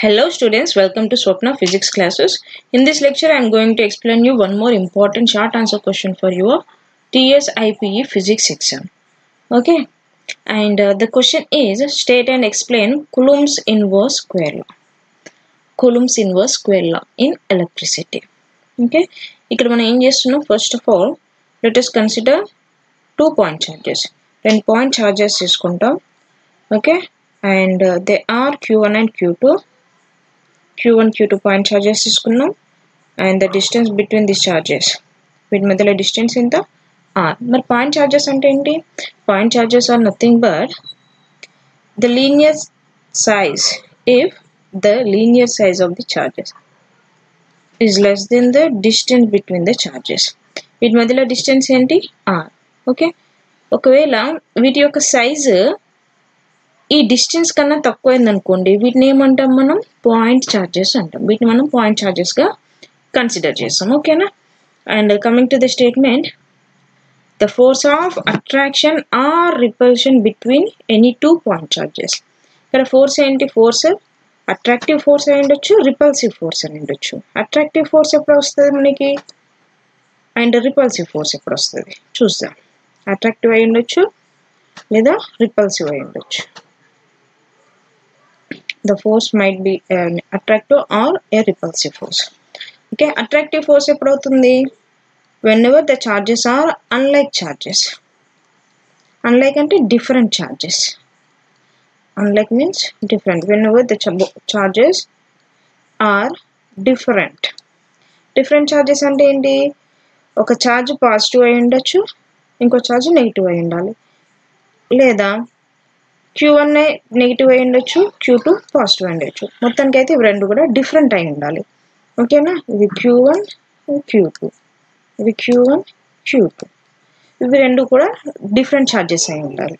Hello students, welcome to Swapna Physics classes. In this lecture, I am going to explain you one more important short answer question for your TSIPE physics exam. Okay, and the question is, state and explain Coulomb's inverse square law. Coulomb's inverse square law in electricity. Okay, first of all, let us consider two point charges. Then point charges is contained. Okay, and they are Q1 and Q2. Q1, Q2 point charges is kunnam, and the distance between these charges. With madala distance in the R. But point charges ante enti? Point charges are nothing but the linear size if the linear size of the charges is less than the distance between the charges. With madala distance enti? R. Okay. Okay, now with your size. This distance kanna takku ayyindanukondi vitni em antam manam point charges antam. Vitni manam point charges ga consider chesam. Okay na? And coming to the statement, the force of attraction or repulsion between any two point charges. Ikkada force enti? Force attractive force ayindochu, repulsive force ayindochu. Attractive force eppudu vastadi maniki and repulsive force eppudu vastadi chusam. Attractive ayindochu leda repulsive ayindochu. The force might be an attractive or a repulsive force. Okay, attractive force whenever the charges are unlike charges. Unlike and different charges. Unlike means different. Whenever the charges are different. Different charges and okay, charge positive and charge negative and leda. Q1 negative ayindochu, Q2 positive ayindochu. Mottaniki aithe ivi rendu kuda different ayi undali. Okay na? Ivi Q1, Q2. Ivi Q1, Q2. Ivi rendu kuda different charges ayi undali.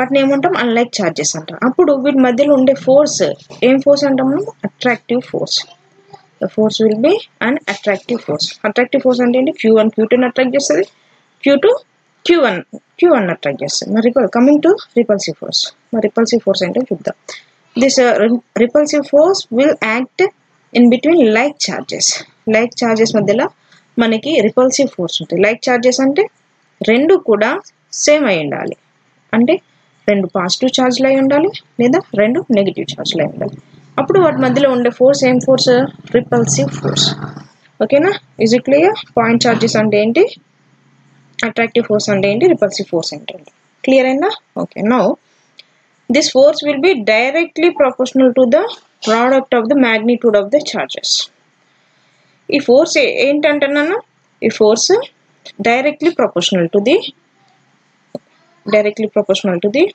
Vatni em antam? Unlike charges anta. Appudu veeti madhyalo unde force em force antamu? Attractive force. The force will be an attractive force. Attractive force ante enti? Q1, Q2 ni attract chestadi. Q2 Q1 attract chestadi. Coming to repulsive force. Repulsive force ante chudam. This repulsive force will act in between like charges. Like charges madhyala maniki repulsive force unte. Like charges ante rendu kuda same ayi undali. Ante rendu positive charge layi undali leda rendu negative charge layi undali. Appudu vaati madhyalo unde force em force? Repulsive force. Okay na? Is it clear? Point charges ante enti? Attractive force and repulsive force. Clear enough? Okay. Now, this force will be directly proportional to the product of the magnitude of the charges. If force ain't antanana, if force directly proportional to the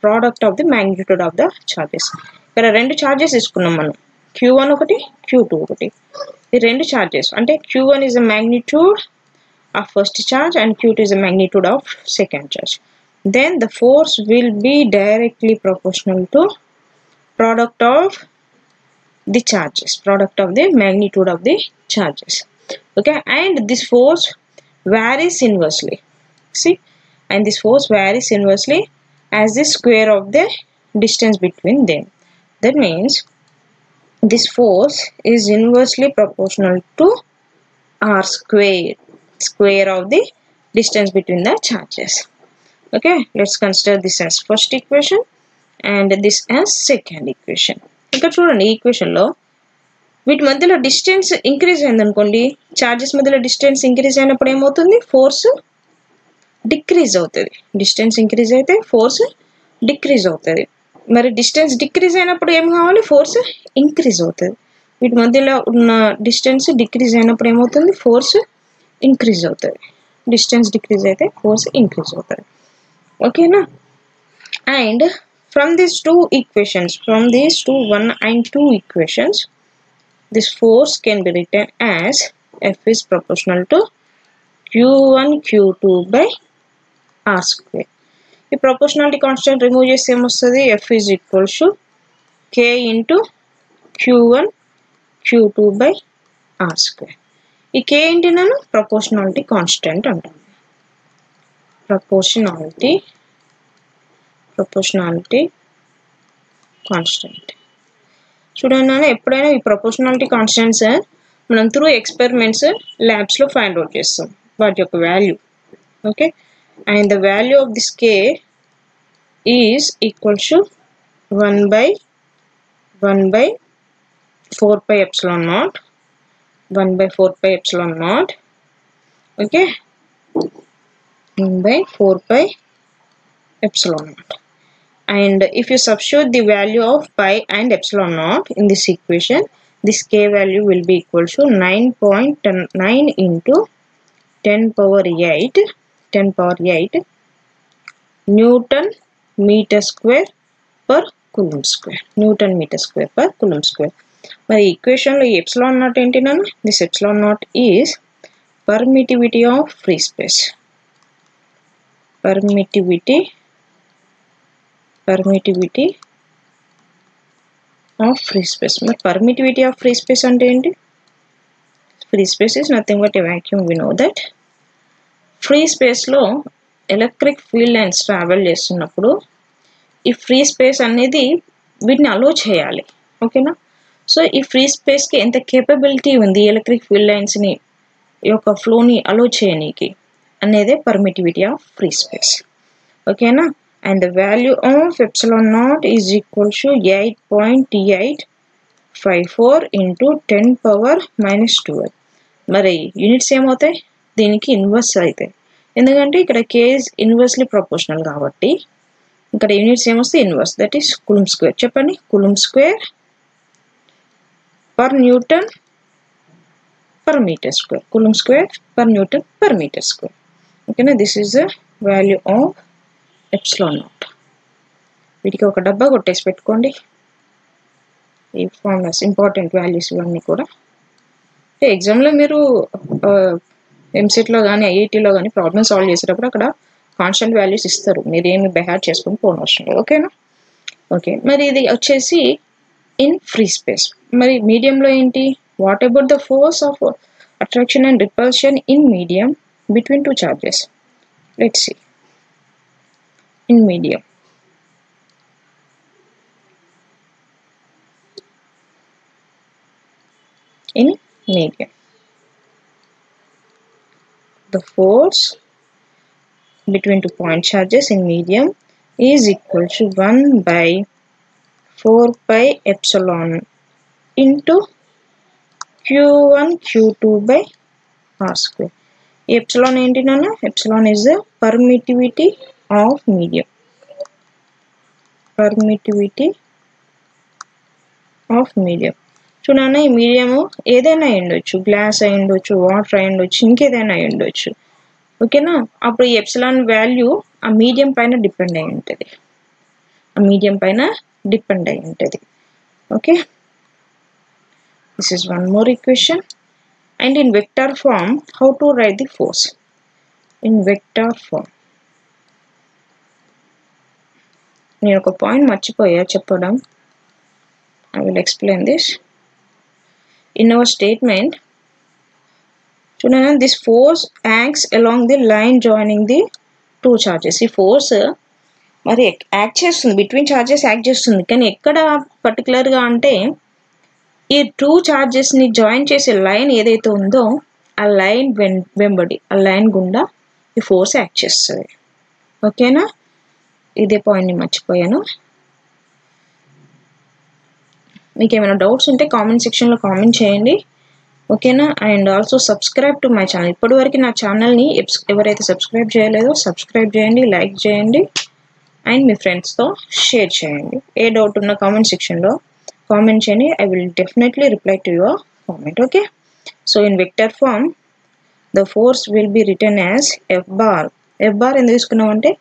product of the magnitude of the charges. There are two charges is Q1 okati, Q2 okati. The two charges. And Q1 is the magnitude of first charge and Q2 is the magnitude of second charge. Then the force will be directly proportional to product of the charges, product of the magnitude of the charges. Okay, and this force varies inversely. See, and this force varies inversely as the square of the distance between them. That means this force is inversely proportional to R squared. Square of the distance between the charges. Okay, let's consider this as first equation and this as second equation. Ikka chudandi equation lo with madhyalo distance increase ayindi anukondi, charges madhyalo distance increase ayinappudu em avutundi? Force decrease avutadi. Distance increase ayithe force decrease avutadi. Mari distance decrease ayinappudu em kavali? Force increase avutadi. With madhyalo unna distance decrease ayinappudu em avutundi? Force increase होता है. Distance decrease होता है, force increase होता है. Okay ना? And from these two one and two equations, this force can be written as F is proportional to Q1 Q2 by R square. The proportionality constant remove ये same होता है. F is equal to K into Q1 Q2 by R square. K into proportionality constant. Proportionality constant. చూడండి నాన్న, ఎప్పుడైనా ఈ proportionality constants మనం through experiments ల్యాబ్స్లో find out చేస్తాం వాటి యొక్క value. Okay, and the value of this K is equals to 1/4πε0 1/4πε0. Okay, 1/4πε0. And if you substitute the value of pi and epsilon naught in this equation, this k value will be equal to 9.9 into 10 power 8 Newton meter square per Coulomb square. Newton meter square per Coulomb square. My equation like epsilon naught antenna, this epsilon naught is permittivity of free space. Permittivity of free space. But permittivity of free space and ante, free space is nothing but a vacuum. We know that free space lo electric field lines travel chestunnappudu ee free space anedi vidni allow cheyali. Okay na, so ee free space ki enta capability undi electric field lines ni yokka flow ni allow cheyaniki anede permittivity of free space. Okay na. And the value of epsilon naught is equal to 8.854 into 10 power minus 12. Mari unit same होते हैं, देने की inverse आयते हैं. इन्दर घंटे इकड़ा case inversely proportional गावटी. इकड़ा unit same होते inverse, that is Coulomb square. चपनी Coulomb square per Newton per meter square. Coulomb square per Newton per meter square. Okay ना, this is the value of epsilon naught. వీటికి ఒక డబ్బా కొట్టేసి పెట్టుకోండి. ఈ formulas important values ఇవన్నీ కూడా ఎగ్జామ్లో మీరు ఎంసెట్లో కానీ ఐఐటీలో కానీ ప్రాబ్లమ్ సాల్వ్ చేసేటప్పుడు అక్కడ కాన్స్టెంట్ వాల్యూస్ ఇస్తారు, మీరు ఏమి బెహార్ చేసుకుని పోనవసరం. ఓకేనా. ఓకే, మరి ఇది వచ్చేసి ఇన్ ఫ్రీ స్పేస్. మరి మీడియంలో ఏంటి? What about the force of attraction and repulsion in medium between two charges? Let's see. In medium, the force between two point charges in medium is equal to 1/4πε into Q1 Q2 by r square. Epsilon ఏంటి నాన్న? Epsilon is the permittivity of medium. చూడండి, ఈ medium ఏదైనా అయ్యుండొచ్చు, glass అయ్యుండొచ్చు, water అయ్యుండొచ్చు, ఇంకేదైనా అయ్యుండొచ్చు. ఓకేనా. అప్పుడు ఈ ఎప్సిలాన్ వాల్యూ ఆ మీడియం పైన డిపెండ్ అయి ఉంటుంది, okay. This is one more equation. And in vector form how to write the force in vector form? నేను ఒక పాయింట్ మర్చిపోయా చెప్పడం. I will explain this in our statement. చూడండి, this force acts along the line joining the two charges. ఈ force మరి act చేస్తుంది, between charges act చేస్తుంది, కానీ ఎక్కడ పర్టికులర్గా అంటే ఈ టూ చార్జెస్ని జాయిన్ చేసే లైన్ ఏదైతే ఉందో ఆ లైన్ వెంబడి, ఆ లైన్ గుండా ఈ ఫోర్స్ యాక్ట్ చేస్తుంది. ఓకేనా. ఇదే పాయింట్ని మర్చిపోయాను. మీకు ఏమైనా డౌట్స్ ఉంటే కామెంట్ సెక్షన్లో కామెంట్ చేయండి. ఓకేనా. And also subscribe to my channel. ఇప్పటివరకు నా ఛానల్ని ఎవరైతే సబ్స్క్రైబ్ చేయలేదో సబ్స్క్రైబ్ చేయండి, లైక్ చేయండి, అండ్ మీ ఫ్రెండ్స్తో షేర్ చేయండి. ఏ డౌట్ ఉన్నా కామెంట్ సెక్షన్లో కామెంట్ చేయండి. I will definitely reply to your comment. Okay. So in vector form the force will be written as F bar. F bar ఎందుకు తీసుకున్నాం అంటే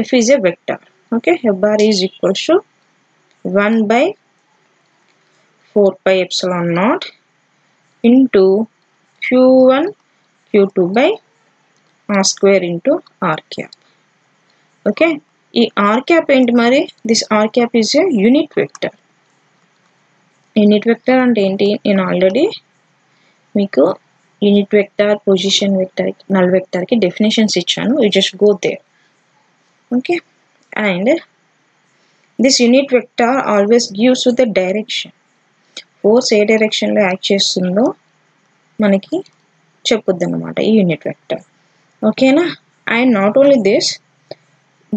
F is a vector. Okay, F bar is equal to 1/4πε0 into Q1 Q2 by r square into r cap. Okay, e r cap enti mari? This r cap is a unit vector. Unit vector ante enti nenu already meeku unit vector, position vector, null vector ki definitions ichanu. You just go there. Okay, and this unit vector always gives you the direction. Force ఏ డైరెక్షన్లో act చేస్తుందో మనకి చెప్పుద్ది అన్నమాట ఈ unit vector. ఓకేనా? And not only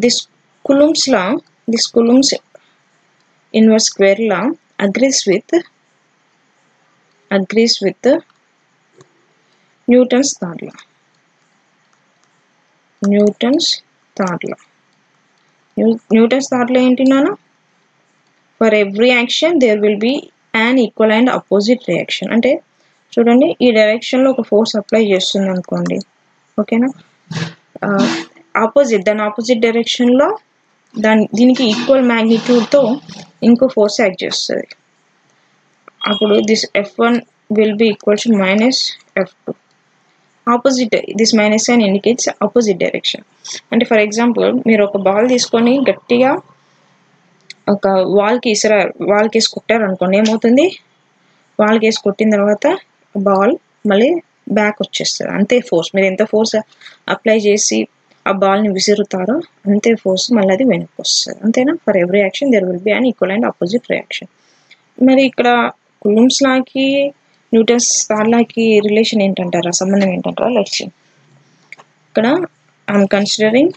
this Coulomb's law, this Coulomb's inverse square law agrees with Newton's third law enti nana, for every action there will be an equal and opposite reaction. Ante chudandi ee direction lo oka force apply chestundi anukondi, okay na, opposite direction lo దీనికి equal మ్యాగ్నిట్యూడ్తో ఇంకో force act చేస్తుంది. అప్పుడు this F1 will be equal to minus F2. Opposite, this minus sign indicates opposite direction. అంటే for example మీరు ఒక ball తీసుకొని గట్టిగా ఒక వాల్కేసి కొట్టారనుకోండి, ఏమవుతుంది? వాల్కేసి కొట్టిన తర్వాత బాల్ మళ్ళీ బ్యాక్ వచ్చేస్తుంది. అంతే ఫోర్స్, మీరు ఎంత ఫోర్స్ అప్లై చేసి ఆ బాల్ని విసురుతారో అంతే ఫోర్స్ మళ్ళీ అది వెనక్కి వస్తుంది. అంతేనా? For every action there will be an equal and opposite reaction. మరి ఇక్కడ Coulomb's లాకి న్యూటన్స్ థర్డ్ లాకి రిలేషన్ ఏంటంటారా, సంబంధం ఏంటంటారా? Let's see. ఇక్కడ I'm considering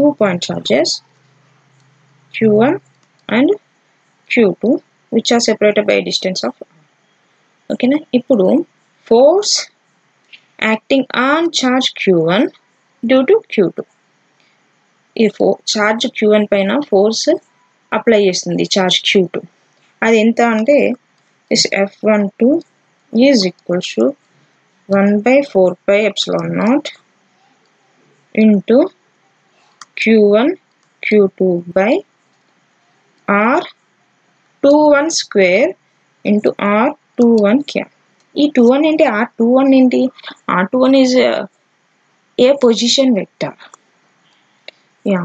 2 point charges Q1 and Q2 which are separated by distance of. ఓకేనా? ఇప్పుడు force acting on charge Q1 due to Q2, ఈ చార్జ్ Q1 పైన ఫోర్స్ అప్లై చేస్తుంది చార్జ్ Q2. అది ఎంత అంటే this F12 is equals to 1/4πε0 into Q1 Q2 by R21 square into R21 cap. ఈ 21 ఏంటి, R21 ఏంటి? R21 is a position vector.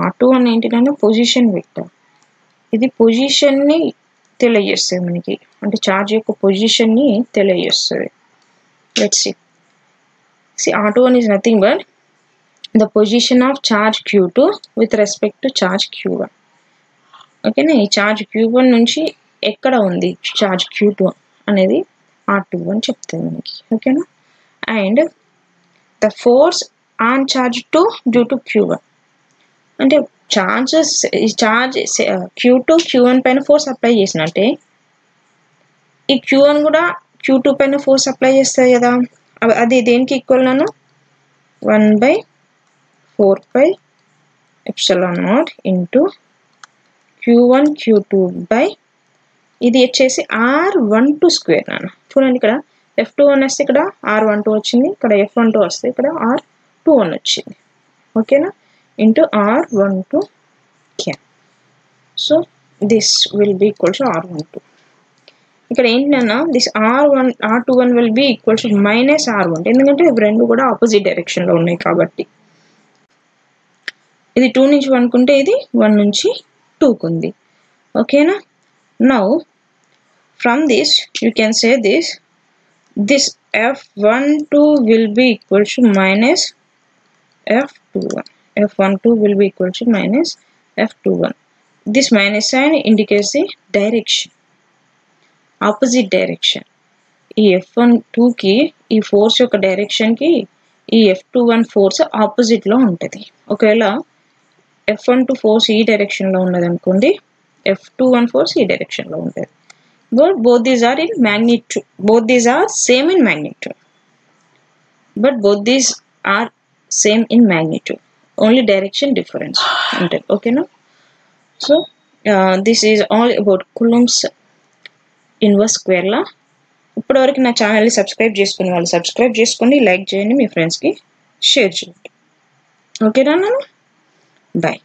R21 ఏంటిదంటే పొజిషన్ వెక్టర్. ఇది పొజిషన్ని తెలియజేస్తుంది మనకి, అంటే చార్జ్ యొక్క పొజిషన్ని తెలియజేస్తుంది. Let's see. R21 is nothing but the position of charge Q2 with respect to charge Q1. ఓకేనా? ఈ చార్జ్ Q1 నుంచి ఎక్కడ ఉంది చార్జ్ Q2 అనేది R21 చెప్తుంది మనకి. ఓకేనా? And the force on charge 2 due to Q1, అంటే charge Q2 Q1 పైన ఫోర్స్ అప్లై చేసినట్టే ఈ Q1 కూడా Q2 పైన ఫోర్స్ అప్లై చేస్తుంది కదా. అది దేనికి equal Anu 1/4πε0 into Q1 Q2 by, ఇది వచ్చేసి R12 స్క్వేర్ నాన్న. చూడండి, ఇక్కడ F21 వస్తే ఇక్కడ R12 వచ్చింది, ఇక్కడ F12 వస్తే ఇక్కడ R21 వచ్చింది. ఓకేనా? Into R12 cap. So this will be equal to R12. ఇక్కడ ఏంటన్నా this R21 will be equal to minus R12, ఎందుకంటే ఇవి రెండు కూడా ఆపోజిట్ డైరెక్షన్లో ఉన్నాయి కాబట్టి. ఇది 2 నుంచి 1 కుంటే ఇది 1 నుంచి 2కు ఉంది. ఓకేనా? Now from this you can say this F12 will be equal to minus F21. F12 will be equal to minus F21. This minus sign indicates the direction, opposite direction. ఈ F12 కి ఈ ఫోర్స్ యొక్క direction కి ఈ F21 force opposite లో ఉంటుంది. ఒకవేళ F12 force ఈ డైరెక్షన్ లో ఉన్నది అనుకోండి, F21 ఫోర్స్ ఈ డైరెక్షన్ లో ఉంటుంది. But both these are same in magnitude, only direction difference. Okay, no? So this is all about Coulomb's inverse square law. Ippudu varaku na channel ni subscribe chesukoni, like cheyandi, mee friends ki share cheyandi. Okay na, bye.